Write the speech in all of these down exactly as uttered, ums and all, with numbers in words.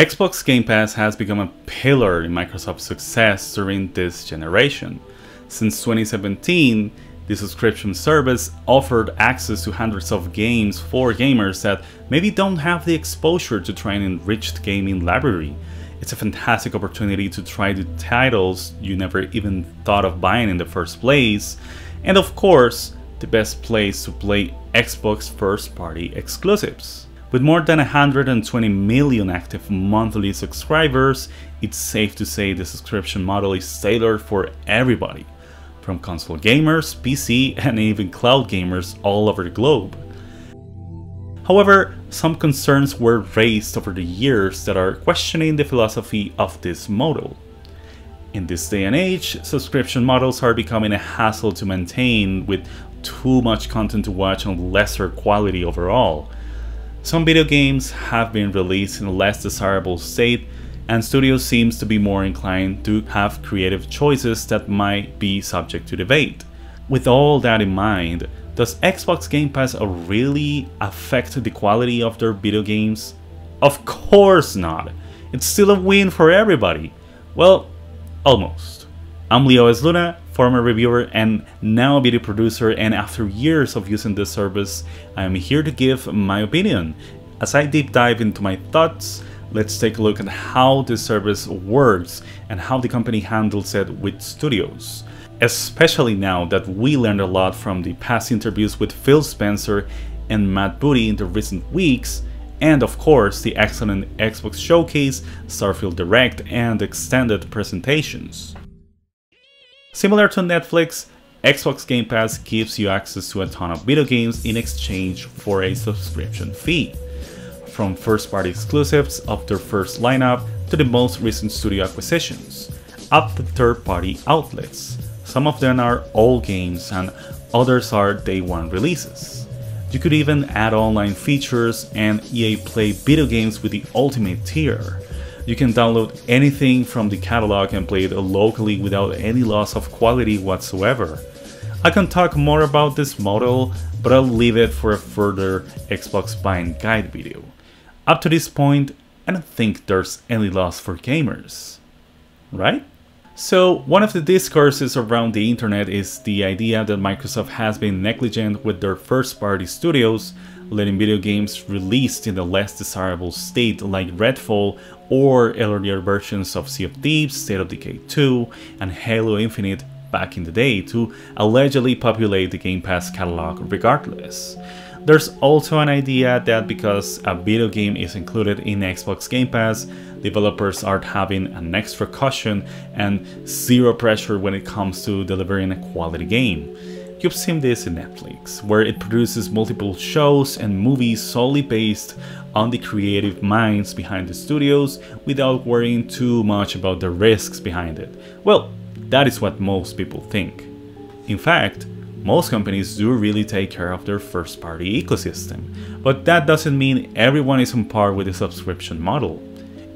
Xbox Game Pass has become a pillar in Microsoft's success during this generation. Since twenty seventeen, the subscription service offered access to hundreds of games for gamers that maybe don't have the exposure to try an enriched gaming library. It's a fantastic opportunity to try the titles you never even thought of buying in the first place, and of course, the best place to play Xbox first-party exclusives. With more than one hundred twenty million active monthly subscribers, it's safe to say the subscription model is tailored for everybody, from console gamers, P C, and even cloud gamers all over the globe. However, some concerns were raised over the years that are questioning the philosophy of this model. In this day and age, subscription models are becoming a hassle to maintain, with too much content to watch on lesser quality overall. Some video games have been released in a less desirable state, and studios seems to be more inclined to have creative choices that might be subject to debate. With all that in mind, does Xbox Game Pass really affect the quality of their video games? Of course not! It's still a win for everybody! Well, almost. I'm Leo S. Luna, former reviewer and now video producer, and after years of using this service, I am here to give my opinion. As I deep dive into my thoughts, let's take a look at how this service works and how the company handles it with studios. Especially now that we learned a lot from the past interviews with Phil Spencer and Matt Booty in the recent weeks, and of course the excellent Xbox Showcase, Starfield Direct, and extended presentations. Similar to Netflix, Xbox Game Pass gives you access to a ton of video games in exchange for a subscription fee. From first-party exclusives of their first lineup to the most recent studio acquisitions, up to third-party outlets. Some of them are all games and others are day-one releases. You could even add online features and E A Play video games with the Ultimate tier. You can download anything from the catalog and play it locally without any loss of quality whatsoever. I can talk more about this model, but I'll leave it for a further Xbox buying guide video. Up to this point, I don't think there's any loss for gamers, right? So, one of the discourses around the internet is the idea that Microsoft has been negligent with their first-party studios, letting video games released in a less desirable state like Redfall or earlier versions of Sea of Thieves, State of Decay two, and Halo Infinite back in the day to allegedly populate the Game Pass catalog regardless. There's also an idea that because a video game is included in Xbox Game Pass, developers are having an extra caution and zero pressure when it comes to delivering a quality game. You've seen this in Netflix, where it produces multiple shows and movies solely based on the creative minds behind the studios without worrying too much about the risks behind it. Well, that is what most people think. In fact, most companies do really take care of their first-party ecosystem, but that doesn't mean everyone is on par with the subscription model.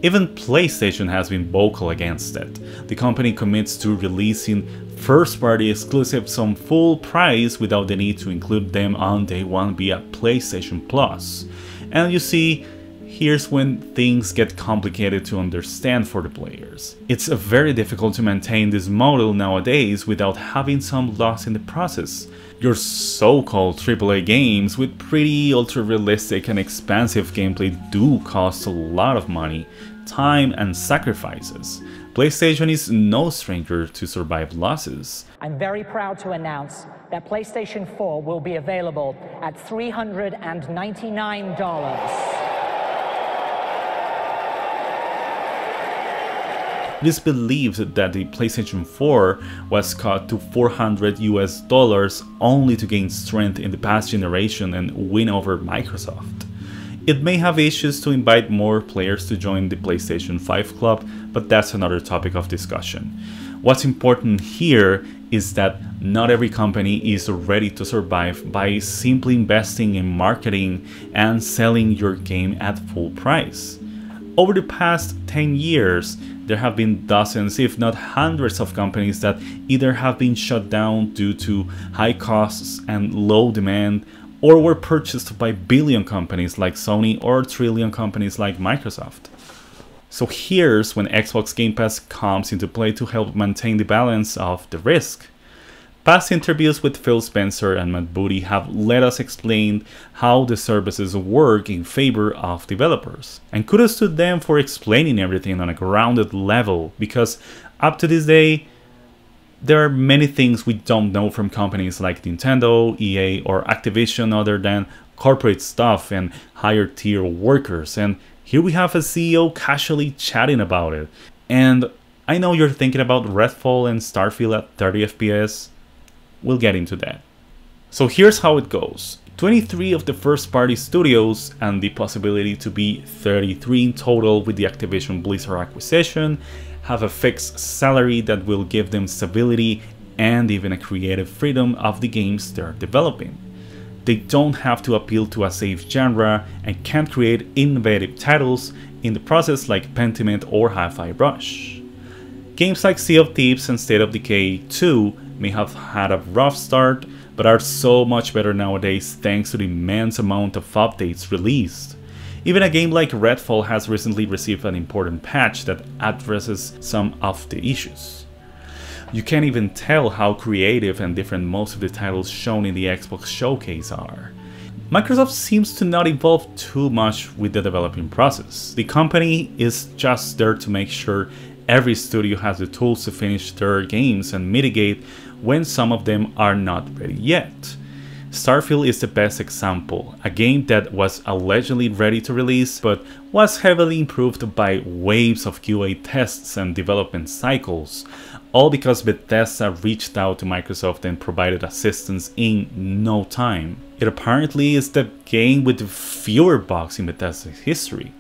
Even PlayStation has been vocal against it. The company commits to releasing first-party exclusives on full price without the need to include them on day one via PlayStation Plus. And you see, here's when things get complicated to understand for the players. It's very difficult to maintain this model nowadays without having some loss in the process. Your so-called triple A games with pretty ultra-realistic and expansive gameplay do cost a lot of money, time, and sacrifices. PlayStation is no stranger to survive losses. I'm very proud to announce that PlayStation four will be available at three hundred ninety-nine dollars. It is believed that the PlayStation four was cut to four hundred US dollars only to gain strength in the past generation and win over Microsoft. It may have issues to invite more players to join the PlayStation five club, but that's another topic of discussion. What's important here is that not every company is ready to survive by simply investing in marketing and selling your game at full price. Over the past ten years, there have been dozens, if not hundreds, of companies that either have been shut down due to high costs and low demand, or were purchased by billion companies like Sony or trillion companies like Microsoft. So here's when Xbox Game Pass comes into play to help maintain the balance of the risk. Past interviews with Phil Spencer and Matt Booty have let us explain how the services work in favor of developers. And kudos to them for explaining everything on a grounded level, because up to this day, there are many things we don't know from companies like Nintendo, E A, or Activision other than corporate stuff and higher tier workers. And here we have a C E O casually chatting about it. And I know you're thinking about Redfall and Starfield at thirty F P S. We'll get into that. So here's how it goes. twenty-three of the first party studios and the possibility to be thirty-three in total with the Activision Blizzard acquisition have a fixed salary that will give them stability and even a creative freedom of the games they're developing. They don't have to appeal to a safe genre and can create innovative titles in the process like Pentiment or Hi-Fi Rush. Games like Sea of Thieves and State of Decay two may have had a rough start, but are so much better nowadays thanks to the immense amount of updates released. Even a game like Redfall has recently received an important patch that addresses some of the issues. You can't even tell how creative and different most of the titles shown in the Xbox showcase are. Microsoft seems to not involve too much with the developing process. The company is just there to make sure every studio has the tools to finish their games and mitigate when some of them are not ready yet. Starfield is the best example, a game that was allegedly ready to release but was heavily improved by waves of Q A tests and development cycles, all because Bethesda reached out to Microsoft and provided assistance in no time. It apparently is the game with the fewer bugs in Bethesda's history.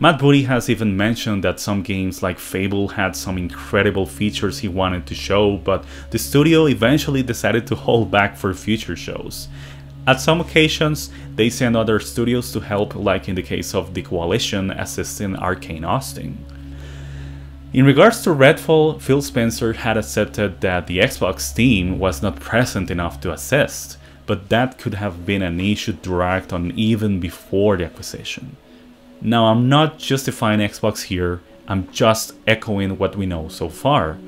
Matt Booty has even mentioned that some games like Fable had some incredible features he wanted to show, but the studio eventually decided to hold back for future shows. At some occasions, they send other studios to help, like in the case of The Coalition assisting Arcane Austin. In regards to Redfall, Phil Spencer had accepted that the Xbox team was not present enough to assist, but that could have been an issue dragged on even before the acquisition. Now, I'm not justifying Xbox here, I'm just echoing what we know so far.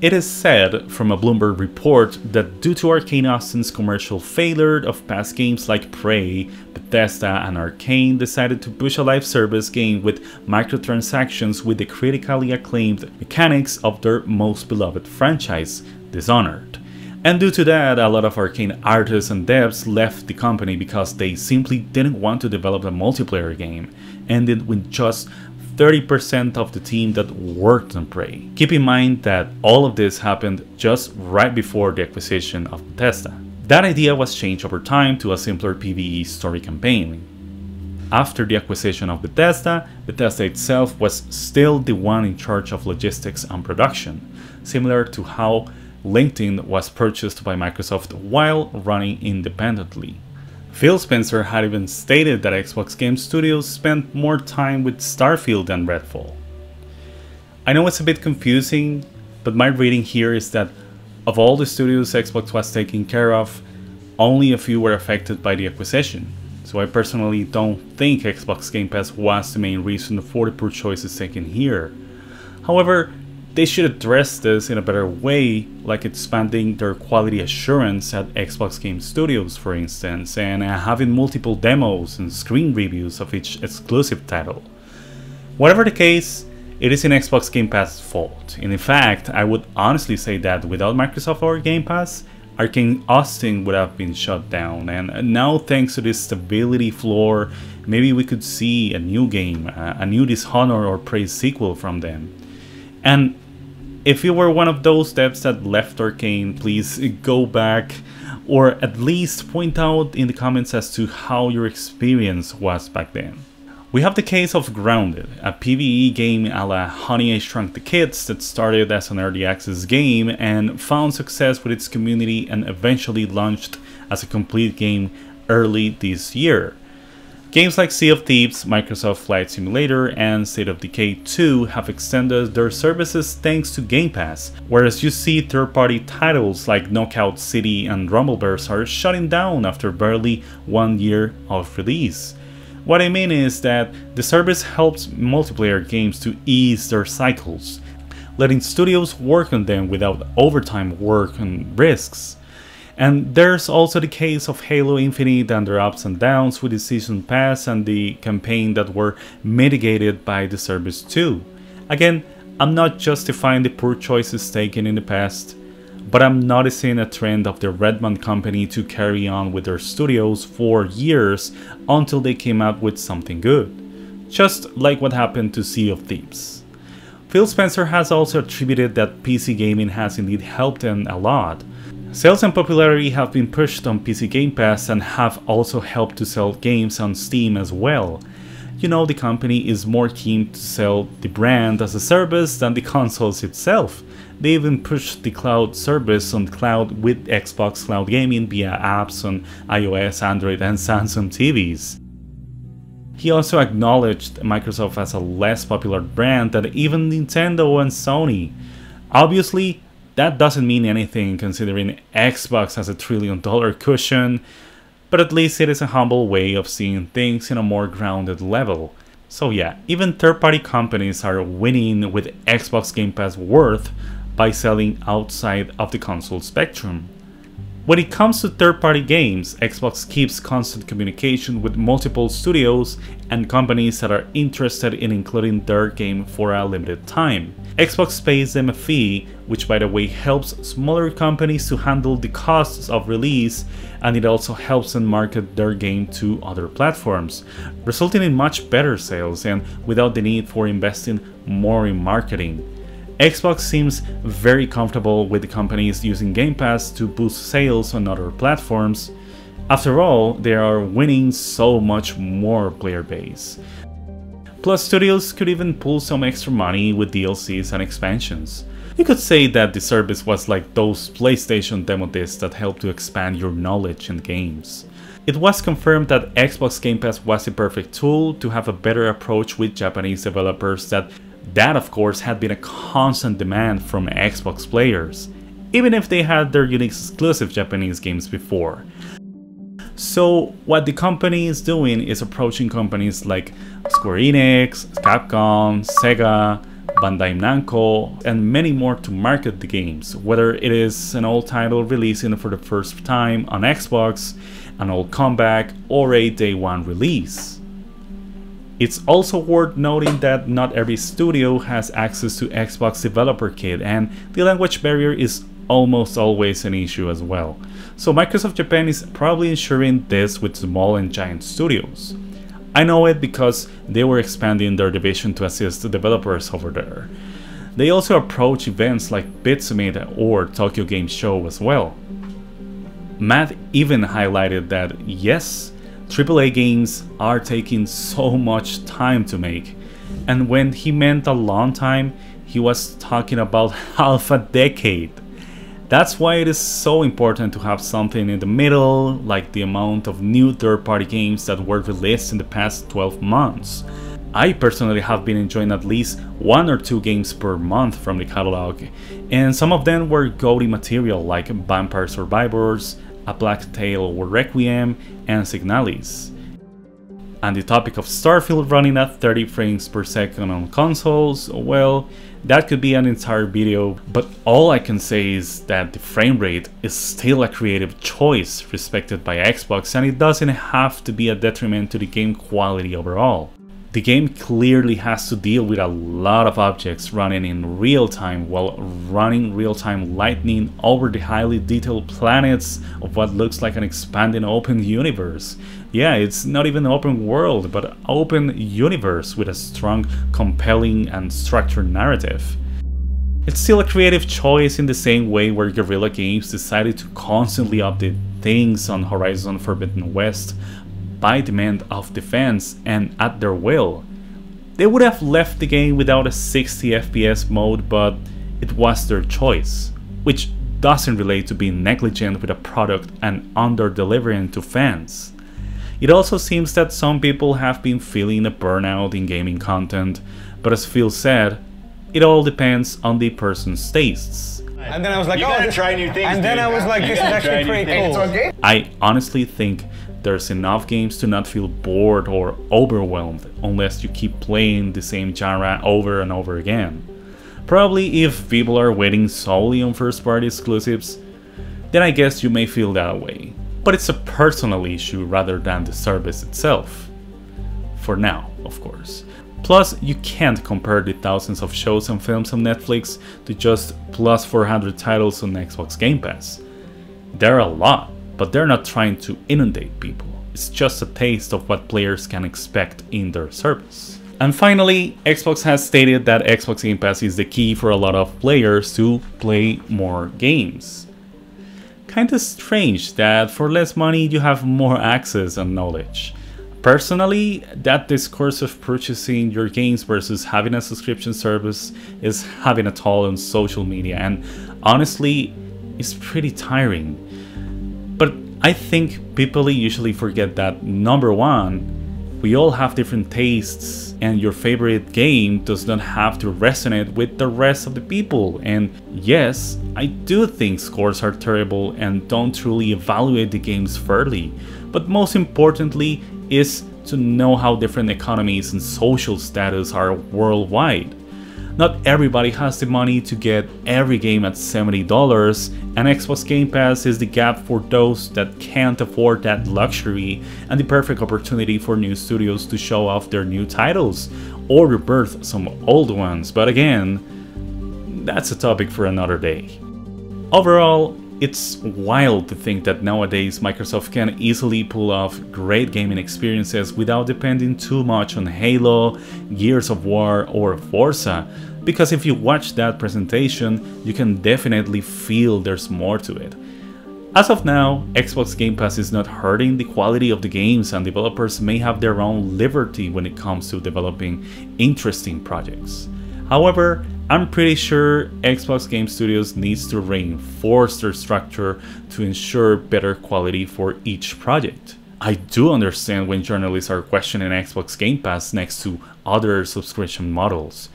It is said from a Bloomberg report that due to Arcane Austin's commercial failure of past games like Prey, Bethesda and Arcane decided to push a live service game with microtransactions with the critically acclaimed mechanics of their most beloved franchise, Dishonored. And due to that, a lot of Arcane artists and devs left the company because they simply didn't want to develop a multiplayer game, ending with just thirty percent of the team that worked on Prey. Keep in mind that all of this happened just right before the acquisition of Bethesda. That idea was changed over time to a simpler PvE story campaign. After the acquisition of Bethesda, Bethesda itself was still the one in charge of logistics and production, similar to how LinkedIn was purchased by Microsoft while running independently. Phil Spencer had even stated that Xbox Game Studios spent more time with Starfield than Redfall. I know it's a bit confusing, but my reading here is that of all the studios Xbox was taking care of, only a few were affected by the acquisition. So I personally don't think Xbox Game Pass was the main reason for the poor choices taken here. However, they should address this in a better way, like expanding their quality assurance at Xbox Game Studios, for instance, and having multiple demos and screen reviews of each exclusive title. Whatever the case, it isn't Xbox Game Pass's fault, and in fact, I would honestly say that without Microsoft or Game Pass, Arcane Austin would have been shut down, and now thanks to this stability floor, maybe we could see a new game, a new Dishonored or Prey sequel from them. And if you were one of those devs that left Arcane, please go back or at least point out in the comments as to how your experience was back then. We have the case of Grounded, a PvE game a la Honey I Shrunk the Kids that started as an early access game and found success with its community and eventually launched as a complete game early this year. Games like Sea of Thieves, Microsoft Flight Simulator, and State of Decay two have extended their services thanks to Game Pass, whereas you see third-party titles like Knockout City and Rumblebears are shutting down after barely one year of release. What I mean is that the service helps multiplayer games to ease their cycles, letting studios work on them without overtime work and risks. And there's also the case of Halo Infinite and their ups and downs with the season pass and the campaign that were mitigated by the service too. Again, I'm not justifying the poor choices taken in the past, but I'm noticing a trend of the Redmond company to carry on with their studios for years until they came out with something good. Just like what happened to Sea of Thieves. Phil Spencer has also attributed that P C gaming has indeed helped them a lot. Sales and popularity have been pushed on P C Game Pass and have also helped to sell games on Steam as well. You know, the company is more keen to sell the brand as a service than the consoles itself. They even pushed the cloud service on cloud with Xbox Cloud Gaming via apps on iOS, Android and Samsung T Vs. He also acknowledged Microsoft as a less popular brand than even Nintendo and Sony. Obviously, that doesn't mean anything considering Xbox has a trillion dollar cushion, but at least it is a humble way of seeing things in a more grounded level. So yeah, even third-party companies are winning with Xbox Game Pass worth by selling outside of the console spectrum. When it comes to third-party games, Xbox keeps constant communication with multiple studios and companies that are interested in including their game for a limited time. Xbox pays them a fee, which by the way helps smaller companies to handle the costs of release, and it also helps them market their game to other platforms, resulting in much better sales and without the need for investing more in marketing. Xbox seems very comfortable with the companies using Game Pass to boost sales on other platforms. After all, they are winning so much more player base. Plus, studios could even pull some extra money with D L Cs and expansions. You could say that the service was like those PlayStation demo discs that help to expand your knowledge in games. It was confirmed that Xbox Game Pass was the perfect tool to have a better approach with Japanese developers that That, of course, had been a constant demand from Xbox players, even if they had their unique exclusive Japanese games before. So what the company is doing is approaching companies like Square Enix, Capcom, Sega, Bandai Namco, and many more to market the games, whether it is an old title releasing for the first time on Xbox, an old comeback, or a day one release. It's also worth noting that not every studio has access to Xbox Developer Kit, and the language barrier is almost always an issue as well. So Microsoft Japan is probably ensuring this with small and giant studios. I know it because they were expanding their division to assist the developers over there. They also approach events like Bitsummit or Tokyo Game Show as well. Matt even highlighted that, yes, triple A games are taking so much time to make, and when he meant a long time, he was talking about half a decade. That's why it is so important to have something in the middle, like the amount of new third-party games that were released in the past twelve months. I personally have been enjoying at least one or two games per month from the catalog, and some of them were goaty material like Vampire Survivors, A Black Tale or Requiem, and Signalis. And the topic of Starfield running at thirty frames per second on consoles, well, that could be an entire video, but all I can say is that the frame rate is still a creative choice respected by Xbox, and it doesn't have to be a detriment to the game quality overall. The game clearly has to deal with a lot of objects running in real time while running real-time lightning over the highly detailed planets of what looks like an expanding open universe. Yeah, it's not even open world, but open universe with a strong, compelling and structured narrative. It's still a creative choice in the same way where Guerrilla Games decided to constantly update things on Horizon Forbidden West, by demand of the fans and at their will. They would have left the game without a sixty F P S mode, but it was their choice, which doesn't relate to being negligent with a product and under-delivering to fans. It also seems that some people have been feeling a burnout in gaming content, but as Phil said, it all depends on the person's tastes. And then I was like, you oh, gotta try new things. And then I was like, this is actually pretty cool. I honestly think There's enough games to not feel bored or overwhelmed unless you keep playing the same genre over and over again. Probably if people are waiting solely on first-party exclusives, then I guess you may feel that way. But it's a personal issue rather than the service itself. For now, of course. Plus, you can't compare the thousands of shows and films on Netflix to just plus four hundred titles on Xbox Game Pass. There are a lot, but they're not trying to inundate people. It's just a taste of what players can expect in their service. And finally, Xbox has stated that Xbox Game Pass is the key for a lot of players to play more games. Kinda strange that for less money you have more access and knowledge. Personally, that discourse of purchasing your games versus having a subscription service is having a toll on social media, and honestly, it's pretty tiring. But I think people usually forget that, number one, we all have different tastes, and your favorite game does not have to resonate with the rest of the people. And yes, I do think scores are terrible and don't truly evaluate the games fairly, but most importantly is to know how different economies and social status are worldwide. Not everybody has the money to get every game at seventy dollars, and Xbox Game Pass is the gap for those that can't afford that luxury and the perfect opportunity for new studios to show off their new titles or rebirth some old ones, but again, that's a topic for another day. Overall, it's wild to think that nowadays Microsoft can easily pull off great gaming experiences without depending too much on Halo, Gears of War or Forza, because if you watch that presentation, you can definitely feel there's more to it. As of now, Xbox Game Pass is not hurting the quality of the games, and developers may have their own liberty when it comes to developing interesting projects. However, I'm pretty sure Xbox Game Studios needs to reinforce their structure to ensure better quality for each project. I do understand when journalists are questioning Xbox Game Pass next to other subscription models.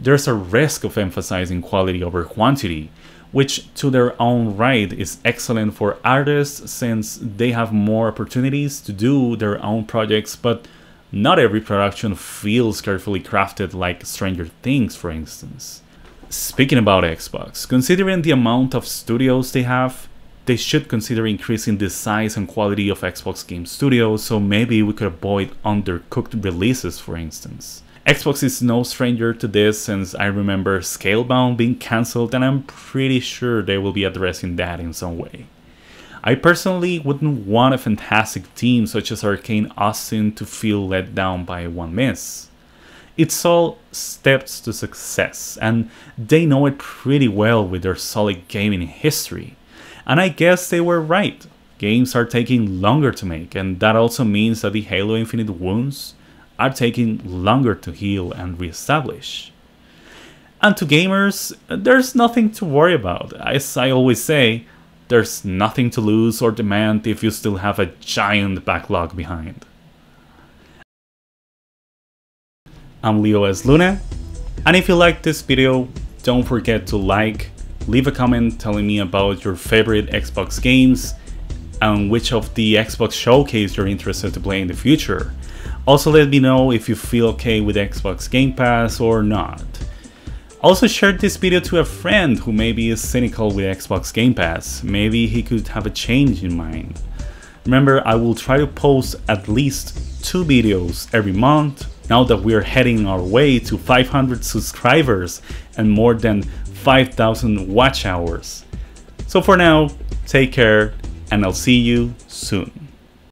There's a risk of emphasizing quality over quantity, which to their own right is excellent for artists since they have more opportunities to do their own projects, but not every production feels carefully crafted, like Stranger Things, for instance. Speaking about Xbox, considering the amount of studios they have, they should consider increasing the size and quality of Xbox Game Studios, so maybe we could avoid undercooked releases, for instance. Xbox is no stranger to this, since I remember Scalebound being cancelled, and I'm pretty sure they will be addressing that in some way. I personally wouldn't want a fantastic team such as Arcane Austin to feel let down by one miss. It's all steps to success, and they know it pretty well with their solid gaming history. And I guess they were right. Games are taking longer to make, and that also means that the Halo Infinite wounds are taking longer to heal and reestablish. And to gamers, there's nothing to worry about. As I always say, there's nothing to lose or demand if you still have a giant backlog behind. I'm Leo S. Luna, and if you liked this video, don't forget to like, leave a comment telling me about your favorite Xbox games and which of the Xbox showcase you're interested to play in the future. Also let me know if you feel okay with Xbox Game Pass or not. Also share this video to a friend who maybe is cynical with Xbox Game Pass. Maybe he could have a change in mind. Remember, I will try to post at least two videos every month. Now that we are heading our way to five hundred subscribers and more than five thousand watch hours. So for now, take care, and I'll see you soon.